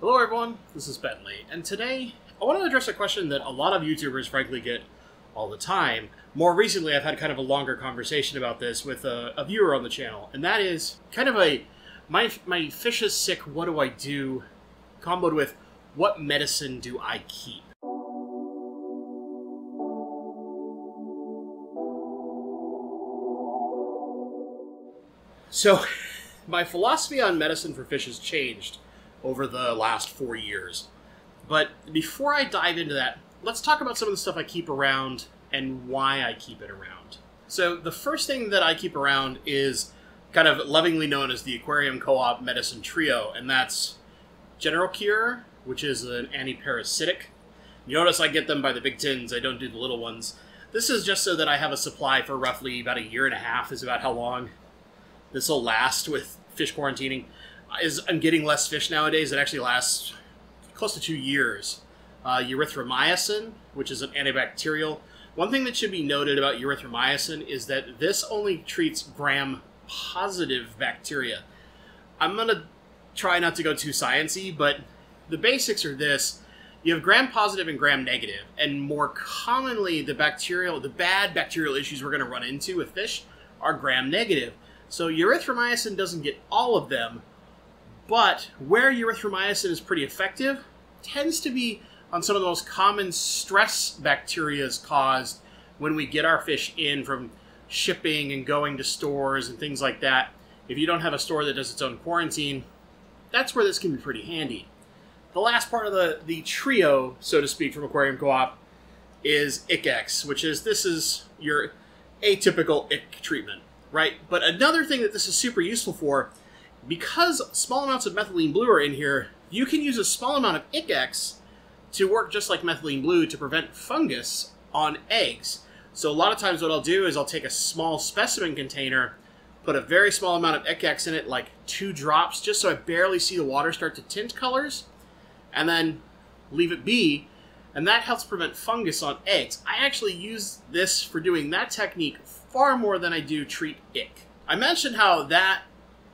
Hello everyone, this is Bentley, and today I want to address a question that a lot of YouTubers frankly get all the time. More recently, I've had kind of a longer conversation about this with a viewer on the channel, and that is kind of a, my fish is sick, what do I do, comboed with what medicine do I keep? So, my philosophy on medicine for fish has changed over the last 4 years. But before I dive into that, let's talk about some of the stuff I keep around and why I keep it around. So the first thing that I keep around is kind of lovingly known as the Aquarium Co-op medicine trio, and that's General Cure, which is an antiparasitic. You notice I get them by the big tins, I don't do the little ones. This is just so that I have a supply for roughly about 1.5 years is about how long this will last with fish quarantining. I'm getting less fish nowadays. It actually lasts close to 2 years. Erythromycin, which is an antibacterial. One thing that should be noted about erythromycin is that this only treats gram-positive bacteria. I'm going to try not to go too sciencey, but the basics are this. You have gram-positive and gram-negative, and more commonly the bad bacterial issues we're going to run into with fish are gram-negative. So erythromycin doesn't get all of them, but where erythromycin is pretty effective tends to be on some of the most common stress bacterias caused when we get our fish in from shipping and going to stores and things like that. If you don't have a store that does its own quarantine, that's where this can be pretty handy. The last part of the trio, so to speak, from Aquarium Co-op is Ich-X, which is this is your atypical ich treatment, right? But another thing that this is super useful for, because small amounts of methylene blue are in here, you can use a small amount of Ich-X to work just like methylene blue to prevent fungus on eggs. So a lot of times what I'll do is I'll take a small specimen container, put a very small amount of Ich-X in it, like 2 drops, just so I barely see the water start to tint colors, and then leave it be, and that helps prevent fungus on eggs. I actually use this for doing that technique far more than I do treat ich. I mentioned how that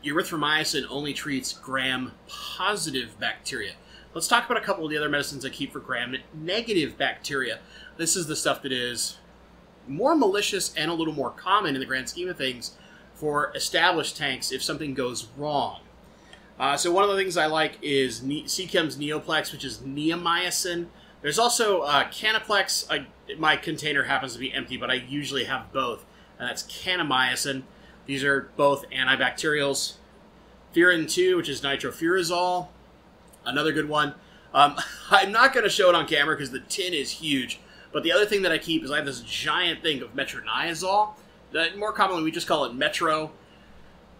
erythromycin only treats gram-positive bacteria. Let's talk about a couple of the other medicines I keep for gram-negative bacteria. This is the stuff that is more malicious and a little more common in the grand scheme of things for established tanks if something goes wrong. So one of the things I like is Seachem's Neoplex, which is neomycin. There's also Kanaplex. My container happens to be empty, but I usually have both, and that's kanamycin. These are both antibacterials. Furin 2, which is nitrofurazole, another good one. I'm not going to show it on camera because the tin is huge, but the other thing that I keep is I have this giant thing of metronidazole. That more commonly, we just call it metro.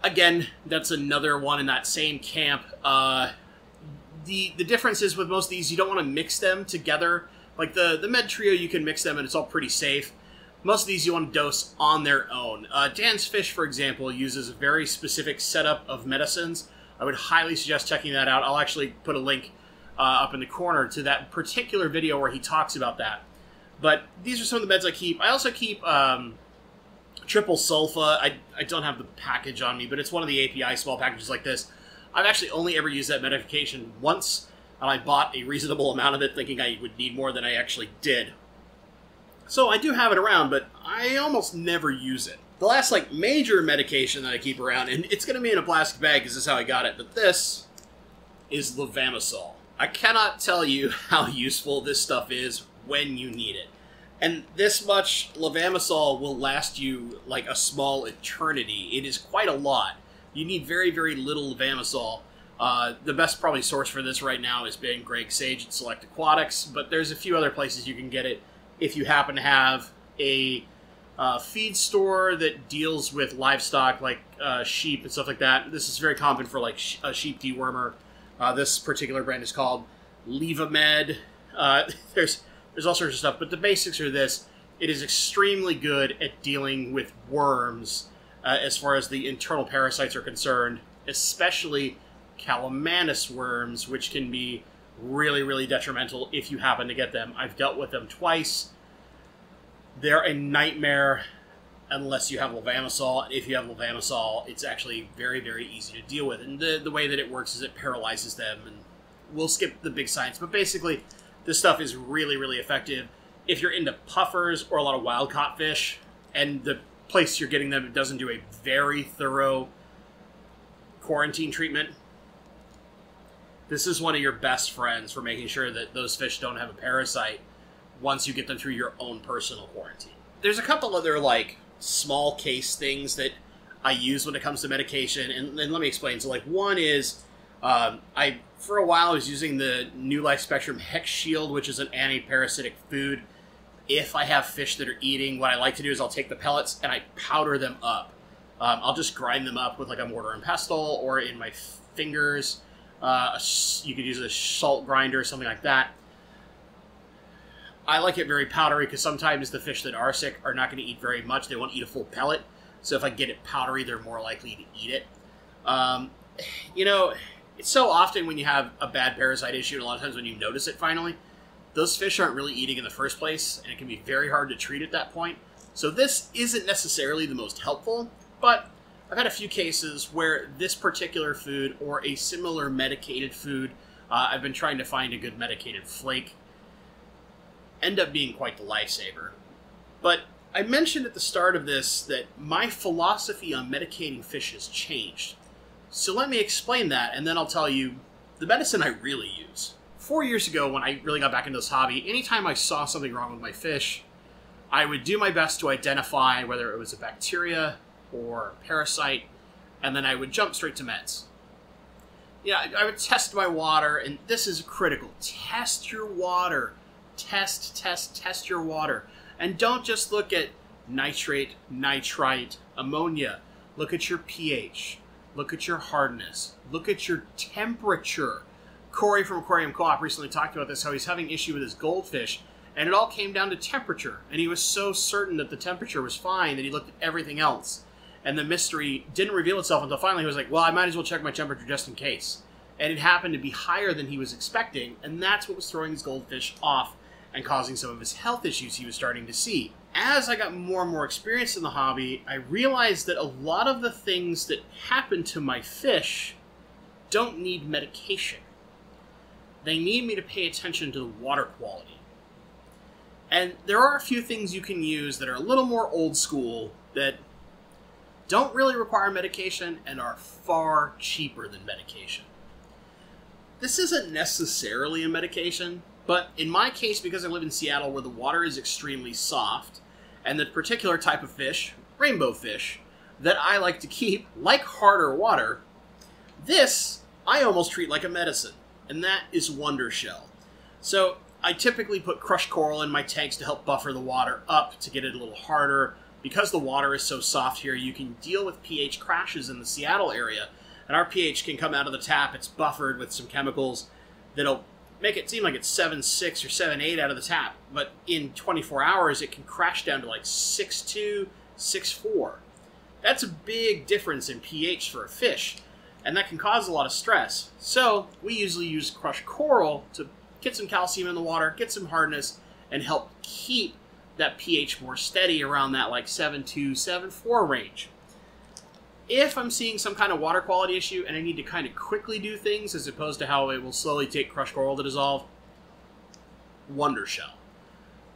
Again, that's another one in that same camp. The difference is with most of these, you don't want to mix them together. Like the med trio, you can mix them and it's all pretty safe. Most of these you want to dose on their own. Dan's Fish, for example, uses a very specific setup of medicines. I would highly suggest checking that out. I'll actually put a link up in the corner to that particular video where he talks about that. But these are some of the meds I keep. I also keep triple sulfa. I don't have the package on me, but it's one of the API small packages like this. I've actually only ever used that medication once, and I bought a reasonable amount of it thinking I would need more than I actually did. So I do have it around, but I almost never use it. The last like major medication that I keep around, and it's going to be in a plastic bag because this is how I got it, but this is Levamisole. I cannot tell you how useful this stuff is when you need it. And this much Levamisole will last you like a small eternity. It is quite a lot. You need very, very little Levamisole. The best probably source for this right now is being Greg Sage at Select Aquatics, but there's a few other places you can get it. If you happen to have a feed store that deals with livestock like sheep and stuff like that, this is very common for like a sheep dewormer. This particular brand is called Levamed. There's all sorts of stuff, but the basics are this. It is extremely good at dealing with worms as far as the internal parasites are concerned, especially Calamanis worms, which can be really, really detrimental if you happen to get them. I've dealt with them twice. They're a nightmare unless you have Levamisole. If you have Levamisole, it's actually very, very easy to deal with. And the way that it works is it paralyzes them and we'll skip the big science, but basically this stuff is really, really effective. If you're into puffers or a lot of wild caught fish and the place you're getting them doesn't do a very thorough quarantine treatment, this is one of your best friends for making sure that those fish don't have a parasite once you get them through your own personal quarantine. There's a couple other, like, small case things that I use when it comes to medication, and let me explain. So, like, one is, for a while I was using the New Life Spectrum Hex Shield, which is an anti-parasitic food. If I have fish that are eating, what I like to do is I'll take the pellets and I powder them up. I'll just grind them up with, like, a mortar and pestle or in my fingers. You could use a salt grinder or something like that. I like it very powdery because sometimes the fish that are sick are not going to eat very much. They won't eat a full pellet. So if I get it powdery, they're more likely to eat it. You know, it's so often when you have a bad parasite issue, and a lot of times when you notice it finally, those fish aren't really eating in the first place, and it can be very hard to treat at that point. So this isn't necessarily the most helpful, but I've had a few cases where this particular food or a similar medicated food, I've been trying to find a good medicated flake, end up being quite the lifesaver. But I mentioned at the start of this that my philosophy on medicating fish has changed. So let me explain that, and then I'll tell you the medicine I really use. 4 years ago, when I really got back into this hobby, anytime I saw something wrong with my fish, I would do my best to identify whether it was a bacteria or a parasite, and then I would jump straight to meds. Yeah, I would test my water, and this is critical. Test your water. Test your water. And don't just look at nitrate, nitrite, ammonia. Look at your pH. Look at your hardness. Look at your temperature. Cory from Aquarium Co-op recently talked about this, how he's having issue with his goldfish, and it all came down to temperature. And he was so certain that the temperature was fine that he looked at everything else. And the mystery didn't reveal itself until finally he was like, well, I might as well check my temperature just in case. And it happened to be higher than he was expecting, and that's what was throwing his goldfish off and causing some of his health issues he was starting to see. As I got more and more experience in the hobby, I realized that a lot of the things that happen to my fish don't need medication. They need me to pay attention to the water quality. And there are a few things you can use that are a little more old school that don't really require medication and are far cheaper than medication. This isn't necessarily a medication, but in my case, because I live in Seattle where the water is extremely soft, and the particular type of fish, rainbow fish, that I like to keep, like harder water, this I almost treat like a medicine, and that is Wondershell. So I typically put crushed coral in my tanks to help buffer the water up to get it a little harder. Because the water is so soft here, you can deal with pH crashes in the Seattle area, and our pH can come out of the tap. It's buffered with some chemicals that'll make it seem like it's 7.6 or 7.8 out of the tap, but in 24 hours it can crash down to like 6.2, 6.4. That's a big difference in pH for a fish, and that can cause a lot of stress. So we usually use crushed coral to get some calcium in the water, get some hardness, and help keep that pH more steady around that like 7.2, 7.4 range. If I'm seeing some kind of water quality issue and I need to kind of quickly do things as opposed to how it will slowly take crushed coral to dissolve, Wondershell.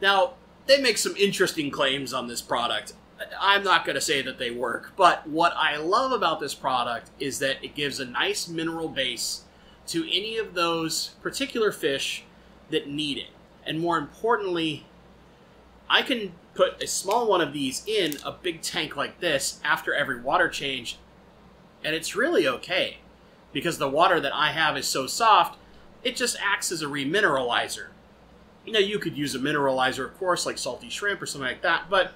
Now, they make some interesting claims on this product. I'm not going to say that they work, but what I love about this product is that it gives a nice mineral base to any of those particular fish that need it. And more importantly, I can put a small one of these in a big tank like this after every water change, and it's really okay because the water that I have is so soft, it just acts as a remineralizer. You know, you could use a mineralizer, of course, like salty shrimp or something like that, but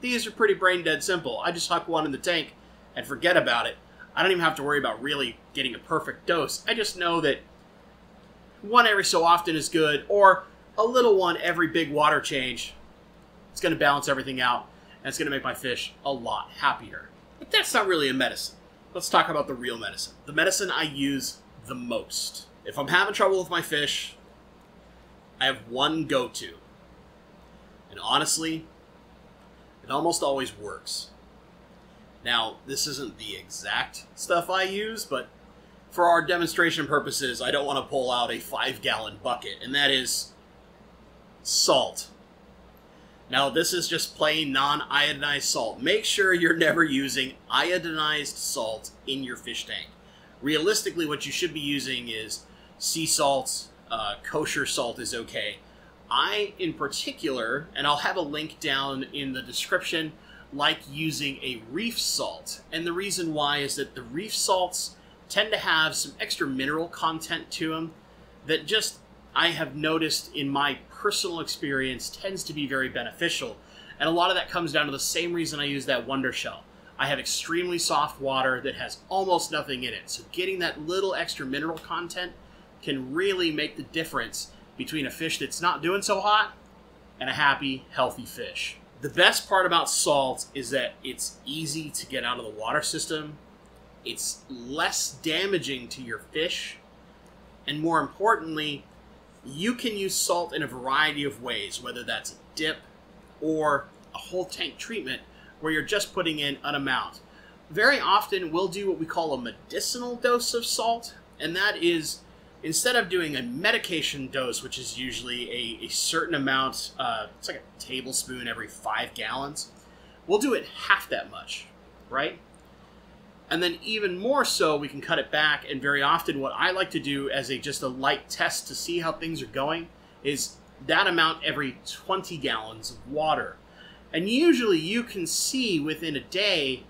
these are pretty brain dead simple. I just huck one in the tank and forget about it. I don't even have to worry about really getting a perfect dose. I just know that one every so often is good, or a little one every big water change. It's going to balance everything out, and it's going to make my fish a lot happier. But that's not really a medicine. Let's talk about the real medicine. The medicine I use the most. If I'm having trouble with my fish, I have one go-to. And honestly, it almost always works. Now, this isn't the exact stuff I use, but for our demonstration purposes, I don't want to pull out a 5-gallon bucket, and that is salt. Now, this is just plain non-iodinized salt. Make sure you're never using iodinized salt in your fish tank. Realistically, what you should be using is sea salt, kosher salt is okay. I, in particular, and I'll have a link down in the description, like using a reef salt. And the reason why is that the reef salts tend to have some extra mineral content to them that just, I have noticed in my personal experience, tends to be very beneficial. And a lot of that comes down to the same reason I use that Wondershell. I have extremely soft water that has almost nothing in it. So getting that little extra mineral content can really make the difference between a fish that's not doing so hot and a happy, healthy fish. The best part about salt is that it's easy to get out of the water system. It's less damaging to your fish. And more importantly, you can use salt in a variety of ways, whether that's a dip or a whole tank treatment where you're just putting in an amount. Very often we'll do what we call a medicinal dose of salt, and that is, instead of doing a medication dose, which is usually a certain amount, it's like a tablespoon every 5 gallons, we'll do it half that much, right? And then even more so, we can cut it back. And very often what I like to do as just a light test to see how things are going is that amount every 20 gallons of water. And usually you can see within a day,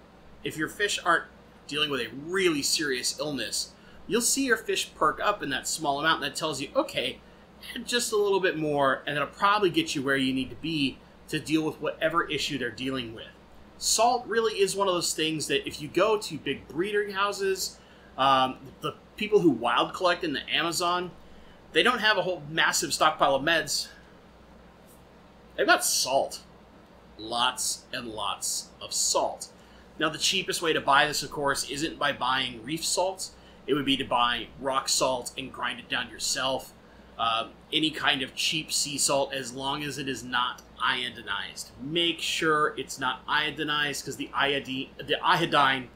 if your fish aren't dealing with a really serious illness, you'll see your fish perk up in that small amount, and that tells you, okay, add just a little bit more, and it'll probably get you where you need to be to deal with whatever issue they're dealing with. Salt really is one of those things that if you go to big breeding houses, the people who wild collect in the Amazon, they don't have a whole massive stockpile of meds. They've got salt. Lots and lots of salt. Now, the cheapest way to buy this, of course, isn't by buying reef salts. It would be to buy rock salt and grind it down yourself. Any kind of cheap sea salt, as long as it is not iodinized. Make sure it's not iodinized, because the iodine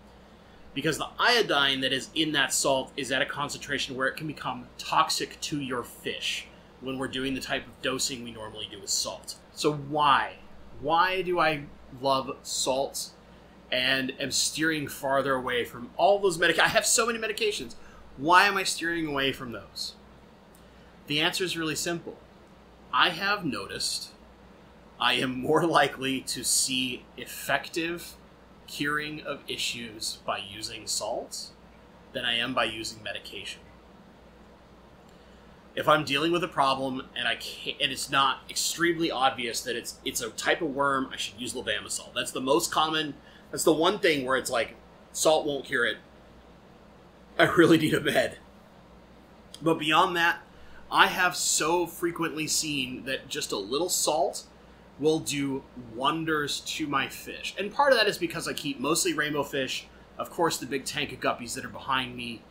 that is in that salt is at a concentration where it can become toxic to your fish when we're doing the type of dosing we normally do with salt. So why? Why do I love salt and am steering farther away from all those medications? I have so many medications. Why am I steering away from those? The answer is really simple. I have noticed I am more likely to see effective curing of issues by using salt than I am by using medication. If I'm dealing with a problem and it's not extremely obvious that it's a type of worm, I should use Levamisole. That's the most common. That's the one thing where it's like, salt won't cure it. I really need a med. But beyond that, I have so frequently seen that just a little salt will do wonders to my fish. And part of that is because I keep mostly rainbow fish, of course the big tank of guppies that are behind me,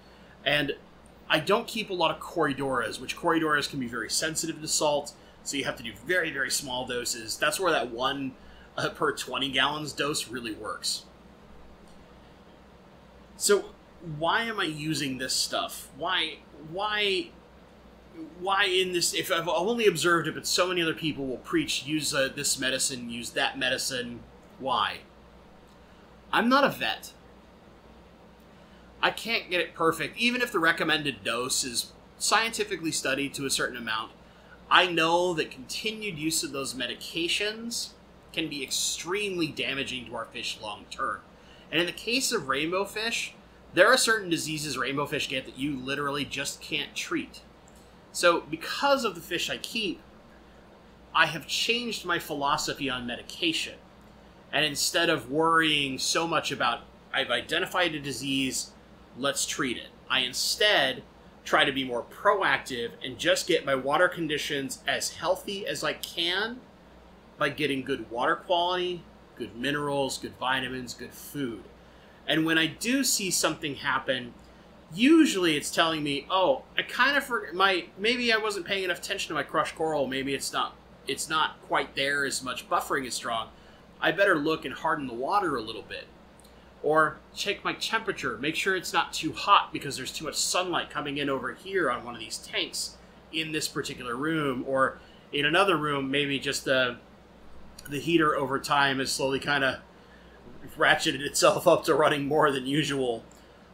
and I don't keep a lot of Corydoras, which Corydoras can be very sensitive to salt, so you have to do very, very small doses. That's where that one per 20 gallons dose really works. So why am I using this stuff? Why in this, if I've only observed it, but so many other people will preach, use this medicine, use that medicine. Why? I'm not a vet. I can't get it perfect. Even if the recommended dose is scientifically studied to a certain amount, I know that continued use of those medications can be extremely damaging to our fish long term. And in the case of rainbow fish, there are certain diseases rainbow fish get that you literally just can't treat. So because of the fish I keep, I have changed my philosophy on medication. And instead of worrying so much about, I've identified a disease, let's treat it, I instead try to be more proactive and just get my water conditions as healthy as I can by getting good water quality, good minerals, good vitamins, good food. And when I do see something happen, usually it's telling me, oh, I kind of forgot maybe I wasn't paying enough attention to my crushed coral. Maybe it's not quite there as much. Buffering is strong. I better look and harden the water a little bit. Or check my temperature, make sure it's not too hot because there's too much sunlight coming in over here on one of these tanks in this particular room, or in another room, maybe just the heater over time has slowly kind of ratcheted itself up to running more than usual,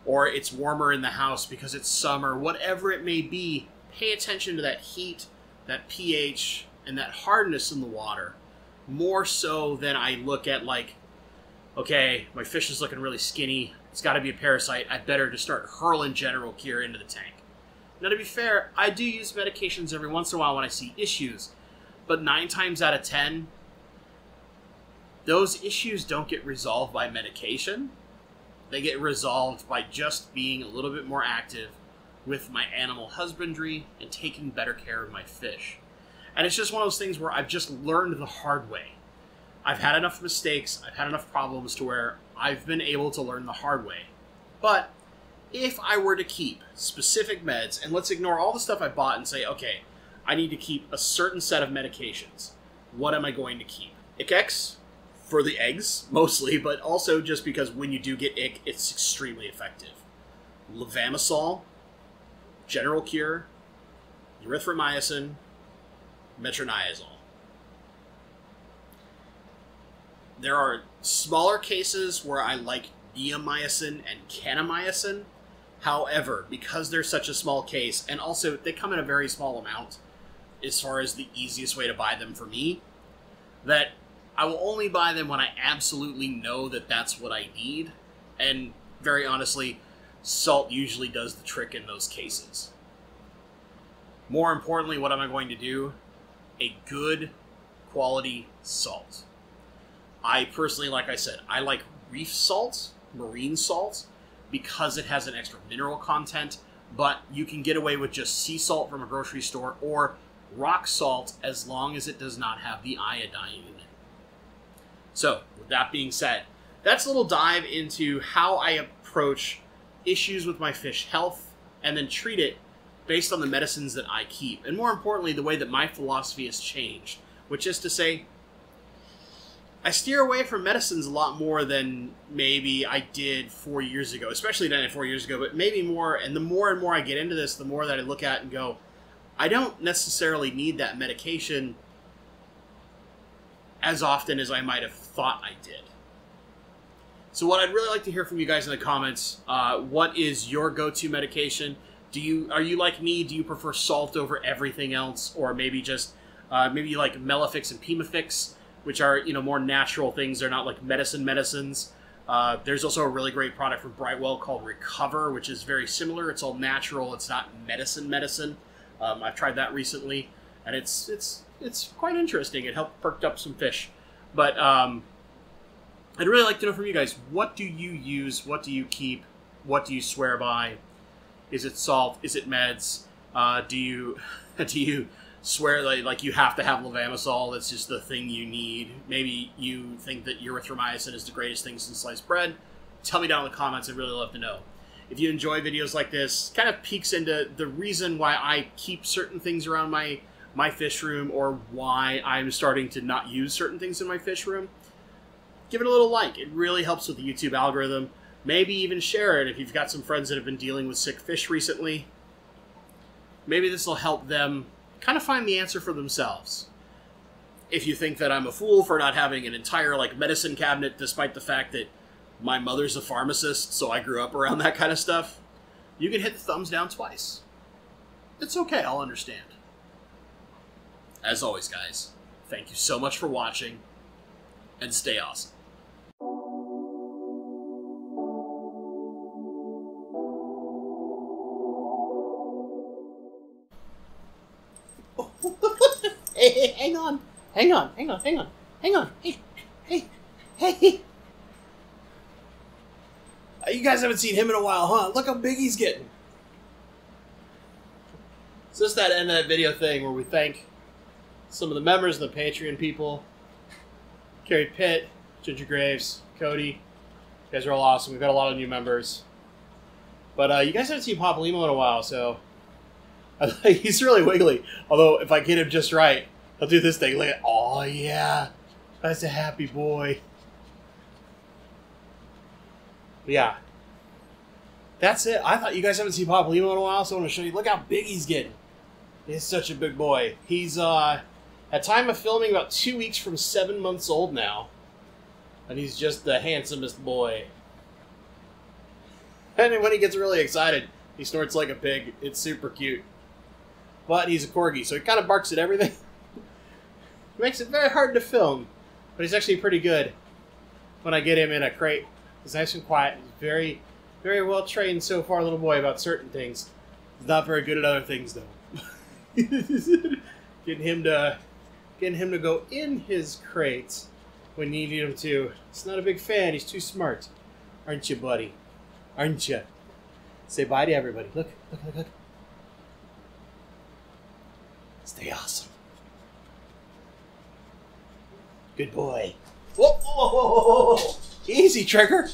or it's warmer in the house because it's summer, whatever it may be. Pay attention to that heat, that pH, and that hardness in the water, more so than I look at like, okay, my fish is looking really skinny, it's got to be a parasite, I better just start hurling General Cure into the tank. Now, to be fair, I do use medications every once in a while when I see issues, but 9 times out of 10, those issues don't get resolved by medication. They get resolved by just being a little bit more active with my animal husbandry and taking better care of my fish. And it's just one of those things where I've just learned the hard way. I've had enough mistakes, I've had enough problems to where I've been able to learn the hard way. But if I were to keep specific meds, and let's ignore all the stuff I bought and say, okay, I need to keep a certain set of medications. What am I going to keep? Ich-X for the eggs, mostly, but also just because when you do get ich, it's extremely effective. Levamisole, General Cure, erythromycin, metronidazole. There are smaller cases where I like neomycin and kanamycin. However, because they're such a small case, and also they come in a very small amount as far as the easiest way to buy them for me, that I will only buy them when I absolutely know that that's what I need. And very honestly, salt usually does the trick in those cases. More importantly, what am I going to do? A good quality salt. I personally, like I said, I like reef salt, marine salt, because it has an extra mineral content, but you can get away with just sea salt from a grocery store or rock salt as long as it does not have the iodine in it. So, with that being said, that's a little dive into how I approach issues with my fish health and then treat it based on the medicines that I keep. And more importantly, the way that my philosophy has changed, which is to say, I steer away from medicines a lot more than maybe I did 4 years ago, especially not 4 years ago, but maybe more. And more I get into this, the more that I look at and go, I don't necessarily need that medication as often as I might have thought I did. So what I'd really like to hear from you guys in the comments, what is your go-to medication? Are you like me? Do you prefer salt over everything else? Or maybe just, maybe you like Melafix and Pimafix, which are, you know, more natural things. They're not like medicines. There's also a really great product from Brightwell called Recover, which is very similar. It's all natural. It's not medicine. I've tried that recently, and it's quite interesting. It helped perked up some fish. But I'd really like to know from you guys, what do you use? What do you keep? What do you swear by? Is it salt? Is it meds? Do you swear like you have to have levamisole, that's just the thing you need? Maybe you think that erythromycin is the greatest thing since sliced bread. Tell me down in the comments, I'd really love to know. If you enjoy videos like this, kind of peeks into the reason why I keep certain things around my fish room, or why I'm starting to not use certain things in my fish room, give it a little like. It really helps with the YouTube algorithm. Maybe even share it if you've got some friends that have been dealing with sick fish recently. Maybe this will help them kind of find the answer for themselves. If you think that I'm a fool for not having an entire like medicine cabinet, despite the fact that my mother's a pharmacist, so I grew up around that kind of stuff, you can hit the thumbs down twice. It's okay, I'll understand. As always, guys, thank you so much for watching, and stay awesome. Hang on, hang on, hang on, hang on, hang on. Hey, hey, hey. You guys haven't seen him in a while, huh? Look how big he's getting. It's just that end of that video thing where we thank some of the members of the Patreon people. Carrie Pitt, Ginger Graves, Cody. You guys are all awesome. We've got a lot of new members. But you guys haven't seen Pop Limo in a while, so... He's really wiggly. Although, if I get him just right... I'll do this thing. Like, oh yeah, that's a happy boy. But yeah. That's it. I thought you guys haven't seen Pop Limo in a while, so I want to show you. Look how big he's getting. He's such a big boy. He's, at time of filming, about 2 weeks from 7 months old now. And he's just the handsomest boy. And when he gets really excited, he snorts like a pig. It's super cute. But he's a corgi, so he kind of barks at everything. It makes it very hard to film. But he's actually pretty good when I get him in a crate. He's nice and quiet. He's very, very well trained so far, little boy, about certain things. He's not very good at other things, though. Getting him to go in his crate when you need him to. He's not a big fan. He's too smart. Aren't you, buddy? Aren't you? Say bye to everybody. Look, look, look, look. Stay awesome. Good boy. Whoa, whoa, whoa, whoa, whoa. Easy, Trigger.